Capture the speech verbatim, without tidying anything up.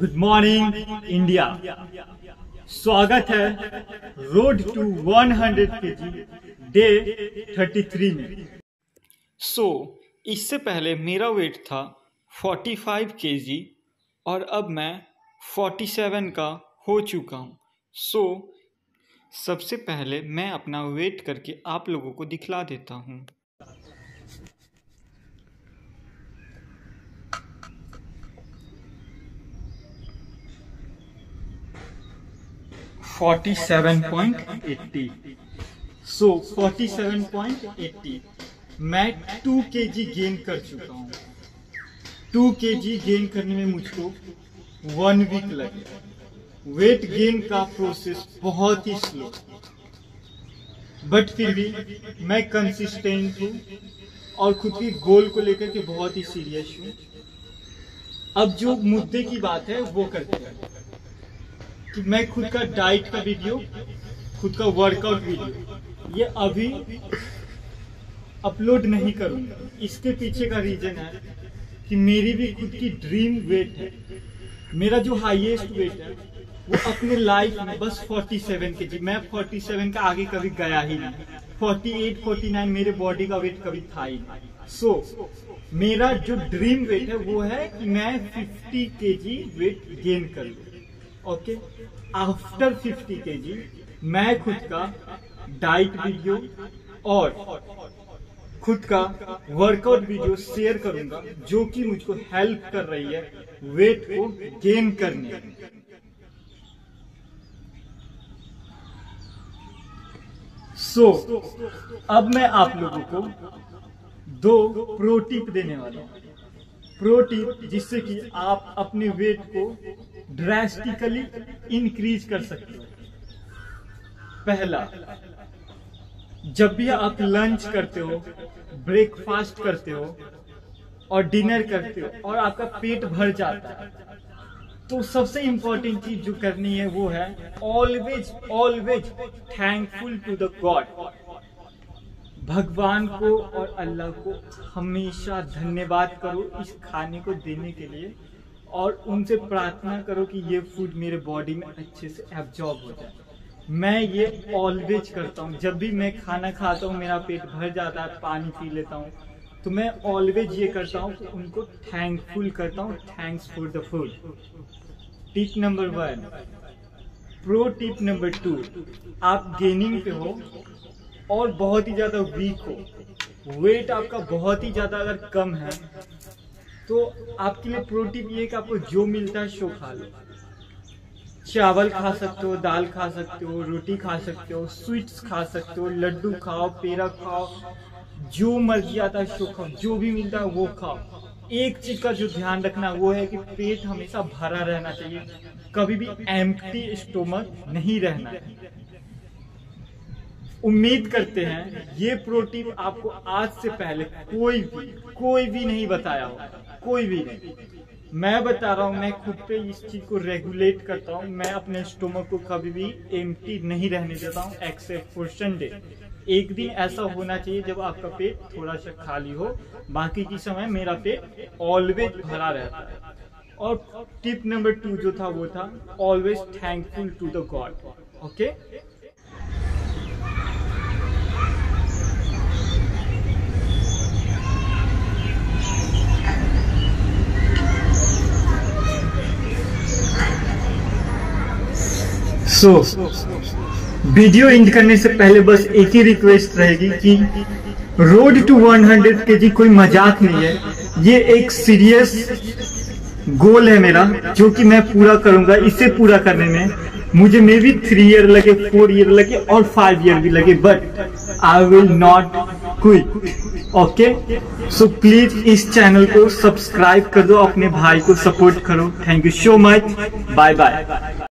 Good morning India, स्वागत है road to hundred KG day thirty three में। So so, इससे पहले मेरा वेट था पैंतालीस केजी और अब मैं सैंतालीस का हो चुका हूँ। सो so, सबसे पहले मैं अपना वेट करके आप लोगों को दिखला देता हूँ। सैंतालीस पॉइंट एटी, सो सैंतालीस पॉइंट एटी मैं टू केजी गेन कर चुका हूँ। टू केजी गेन करने में मुझको वन वीक लगे। वेट गेन का प्रोसेस बहुत ही स्लो, बट फिर भी मैं कंसिस्टेंट हूँ और खुद की गोल को लेकर के बहुत ही सीरियस हूँ। अब जो मुद्दे की बात है वो करते हैं कि मैं खुद का डाइट का वीडियो, खुद का वर्कआउट वीडियो ये अभी अपलोड नहीं करूँगा। इसके पीछे का रीजन है कि मेरी भी खुद की ड्रीम वेट है। मेरा जो हाईएस्ट वेट है वो अपने लाइफ में बस सैंतालीस केजी, मैं सैंतालीस का आगे कभी गया ही नहीं। अड़तालीस, उनचास मेरे बॉडी का वेट कभी था ही नहीं। सो so, मेरा जो ड्रीम वेट है वो है कि मैं पचास केजी वेट गेन कर लूँ। ओके, आफ्टर फिफ्टी केजी मैं खुद का डाइट वीडियो और खुद का वर्कआउट वीडियो शेयर करूंगा जो कि मुझको हेल्प कर रही है वेट को गेन करने में। सो so, अब मैं आप लोगों को दो प्रो टिप देने वाला हूँ। प्रो टिप जिससे कि आप अपने वेट को ड्रास्टिकली इंक्रीज कर सकते हो। पहला, जब भी आप लंच करते हो, ब्रेकफास्ट करते हो और डिनर करते हो और आपका पेट भर जाता है, तो सबसे इम्पोर्टेंट चीज जो करनी है वो है always always thankful to the God. भगवान को और अल्लाह को हमेशा धन्यवाद करो इस खाने को देने के लिए और उनसे प्रार्थना करो कि ये फूड मेरे बॉडी में अच्छे से एब्जॉर्ब हो जाए। मैं ये ऑलवेज करता हूँ। जब भी मैं खाना खाता हूँ, मेरा पेट भर जाता है, पानी पी लेता हूँ, तो मैं ऑलवेज ये करता हूँ कि उनको थैंकफुल करता हूँ, thanks for the food. Tip number one. Pro tip number two, आप गेनिंग पे हो और बहुत ही ज़्यादा वीक हो, वेट आपका बहुत ही ज़्यादा अगर कम है, तो आपके लिए प्रो टिप ये कि आपको जो मिलता है सो खा लो। चावल खा सकते हो, दाल खा सकते हो, रोटी खा सकते हो, स्वीट्स खा सकते हो, लड्डू खाओ, पेड़ा खाओ, जो मर्जी आता है सो खाओ, जो भी मिलता है वो खाओ। एक चीज का जो ध्यान रखना वो है कि पेट हमेशा भरा रहना चाहिए, कभी भी एम्प्टी स्टोमक नहीं रहना है। उम्मीद करते हैं ये प्रो टिप आपको आज से पहले कोई भी कोई भी नहीं बताया होगा, कोई भी नहीं। मैं बता रहा हूँ, मैं खुद पे इस चीज को रेगुलेट करता हूँ। मैं अपने स्टोमक को कभी भी एम्प्टी नहीं रहने देता हूँ एक्सेप्ट फॉर संडे। एक दिन ऐसा होना चाहिए जब आपका पेट थोड़ा सा खाली हो, बाकी की समय मेरा पेट ऑलवेज भरा रहता है। और टिप नंबर टू जो था वो था always thankful to the God. Okay, so so, video end करने से पहले बस एक ही रिक्वेस्ट रहेगी कि रोड टू हंड्रेड केजी कोई मजाक नहीं है। ये एक सीरियस गोल है मेरा जो कि मैं पूरा करूंगा। इसे पूरा करने में मुझे मे बी थ्री ईयर लगे, फोर ईयर लगे और फाइव ईयर भी लगे, but I will not quit. Okay, so please इस चैनल को सब्सक्राइब कर दो, अपने भाई को सपोर्ट करो। Thank you so much, bye bye.